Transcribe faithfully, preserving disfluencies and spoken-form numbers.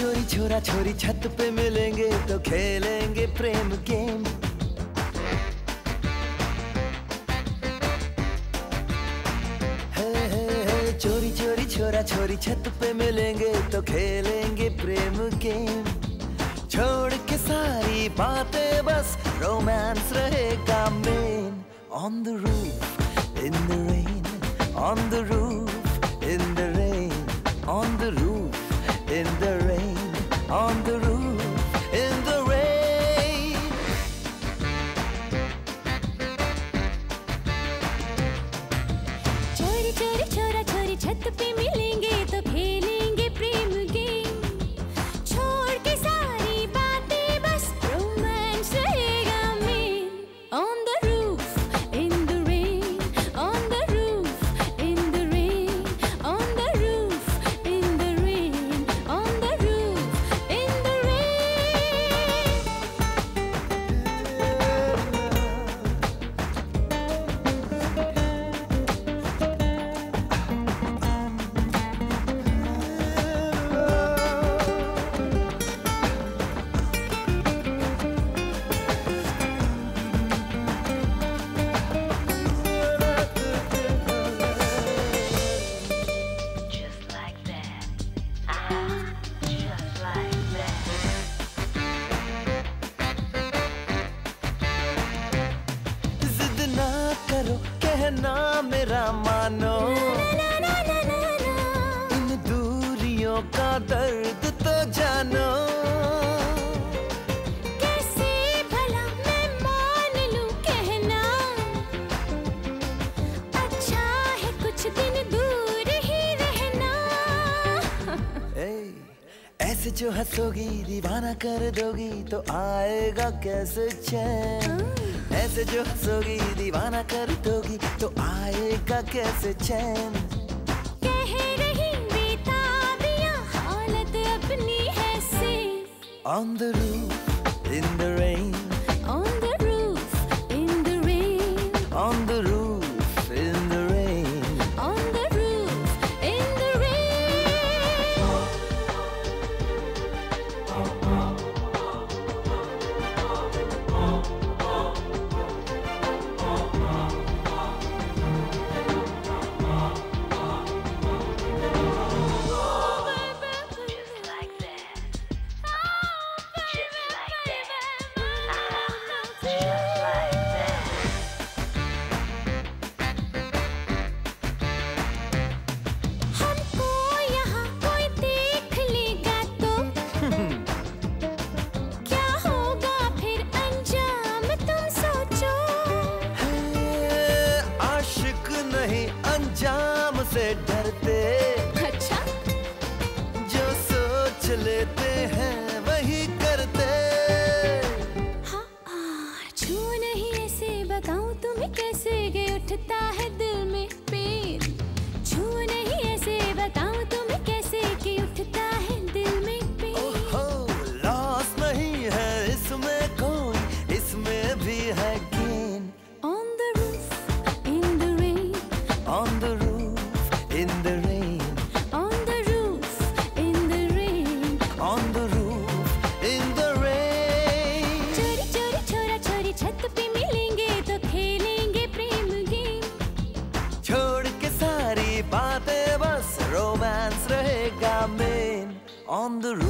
चोरी छोरा छोरी छत पे मिलेंगे तो खेलेंगे प्रेम गेम। हे हे हे चोरी चोरी छोरा छोरी छत पे मिलेंगे तो खेलेंगे प्रेम गेम। छोड़ के सारी बातें बस रोमांस रहेगा मेन। On the roof in the rain, on the roof in the rain, on the roof in the rain, on the roof in the rain. चोरी चोरी छोरा छोरी छत पे मिलेंगे तो खेलेंगे प्रेम गेम। छोड़ के सारी बातें बस रोमांस रहेगा में। On the roof in the rain, on the roof in the rain, on the roof in the rain, on the roof in the rain. Just like that, ah, just like that. जिद ना करो कहना मेरा मानो, ना ना ना ना ना ना। इन दूरियों का दर्द तो जानो। कैसे भला मैं मान लूं कहना, अच्छा है कुछ दिन दूर ही रहना। ए, ऐसे जो हंसोगी दीवाना कर दोगी तो आएगा कैसे चैन। ऐसे जो हंसोगी दीवाना कर दोगी तो आएगा कैसे चैन। कह रही बेताबियां हालत अपनी है से। On the roof in the rain, On the roof in the rain, on the roof in the rain. on the roof in the rain. Just like that, just like that, ah, just like that. हमको यहाँ कोई देख लेगा तो क्या होगा फिर अंजाम तुम सोचो। है, आशिक नहीं अंजाम से डरते, अच्छा जो सोच लेते हैं वही करते। हाँ आ, छू नहीं ऐसे बताऊं तुम्हें कैसे ये उठता है दिल में पेन। छू नहीं ऐसे बताऊं तुम्हें कैसे कि उठता है दिल में पेन। हो लॉस नहीं है इसमें कोई, इसमें भी है gain. On the roof in the rain, On the roof in the rain, on the roof in the rain. on the roof in the rain. चोरी चोरी छोरा छोरी छत पे मिलेंगे तो खेलेंगे प्रेम गेम। छोड़ के सारी बातें बस रोमांस रहेगा मेन। On the roof